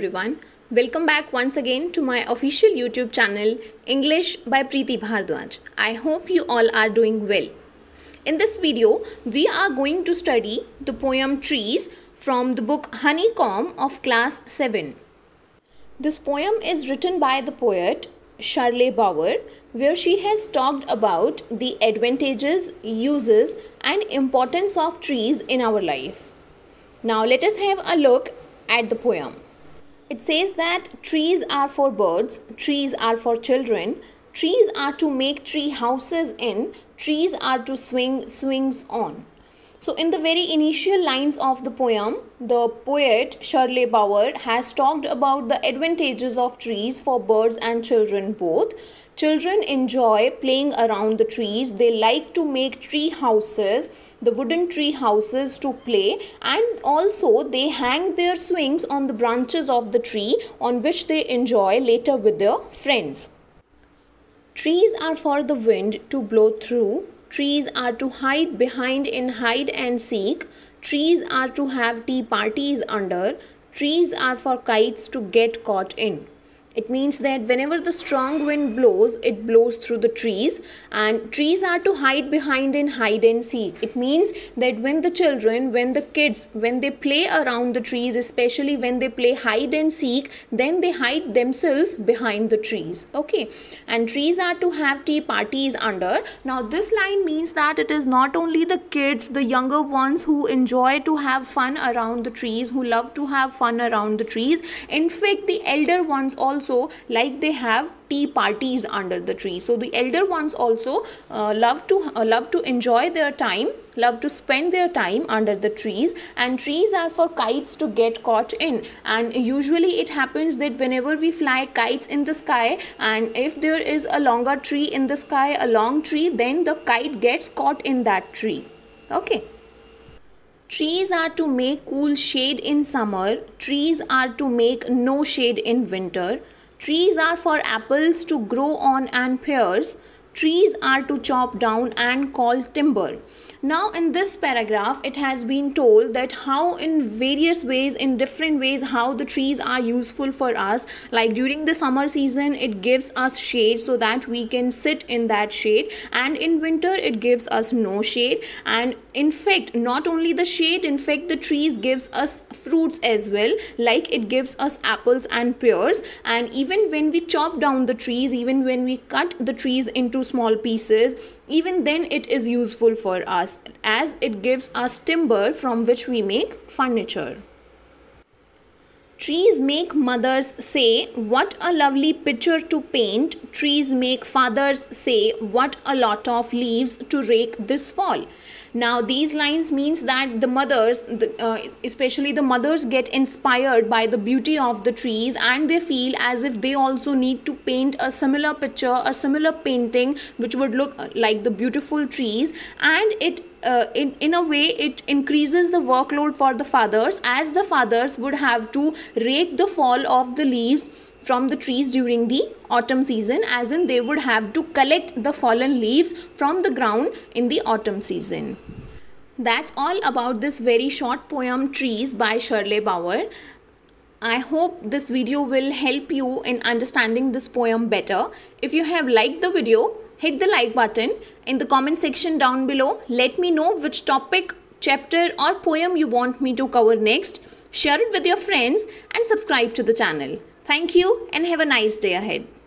everyone. Welcome back once again to my official YouTube channel English by Preeti Bhardwaj. I hope you all are doing well. In this video, we are going to study the poem Trees from the book Honeycomb of class 7. This poem is written by the poet Shirley Bauer, where she has talked about the advantages, uses and importance of trees in our life. Now let us have a look at the poem. It says that trees are for birds, trees are for children, trees are to make tree houses in, trees are to swing swings on. So in the very initial lines of the poem, the poet Shirley Bauer has talked about the advantages of trees for birds and children both. Children enjoy playing around the trees. They like to make tree houses, the wooden tree houses to play, and also they hang their swings on the branches of the tree on which they enjoy later with their friends. Trees are for the wind to blow through. Trees are to hide behind in hide and seek. Trees are to have tea parties under. Trees are for kites to get caught in. It means that whenever the strong wind blows, it blows through the trees, and trees are to hide behind in hide and seek. It means that when they play around the trees, especially when they play hide and seek, then they hide themselves behind the trees. Okay, and trees are to have tea parties under. Now this line means that it is not only the kids, the younger ones who enjoy to have fun around the trees, who love to have fun around the trees. In fact, the elder ones also like they have tea parties under the tree. So the elder ones also love to enjoy their time, love to spend their time under the trees, and trees are for kites to get caught in. And usually it happens that whenever we fly kites in the sky, and if there is a longer tree in the sky, a long tree, then the kite gets caught in that tree. Okay. Trees are to make cool shade in summer. Trees are to make no shade in winter. Trees are for apples to grow on and pears. Trees are to chop down and call timber. Now in this paragraph, it has been told that how in different ways the trees are useful for us. Like during the summer season, it gives us shade so that we can sit in that shade, and in winter it gives us no shade. And in fact, not only the shade, in fact the trees gives us fruits as well. Like it gives us apples and pears, and even when we chop down the trees, even when we cut the trees into small pieces, even then it is useful for us, as it gives us timber from which we make furniture. Trees make mothers say, "What a lovely picture to paint." Trees make fathers say, "What a lot of leaves to rake this fall." Now these lines means that the mothers, especially the mothers, get inspired by the beauty of the trees, and they feel as if they also need to paint a similar picture, a similar painting which would look like the beautiful trees. And in a way it increases the workload for the fathers, as the fathers would have to rake the fall of the leaves from the trees during the autumn season, as in they would have to collect the fallen leaves from the ground in the autumn season. That's all about this very short poem Trees by Shirley Bauer. I hope this video will help you in understanding this poem better. If you have liked the video, hit the like button. In the comment section down below, let me know which topic, chapter or poem you want me to cover next. Share it with your friends and subscribe to the channel. Thank you and have a nice day ahead.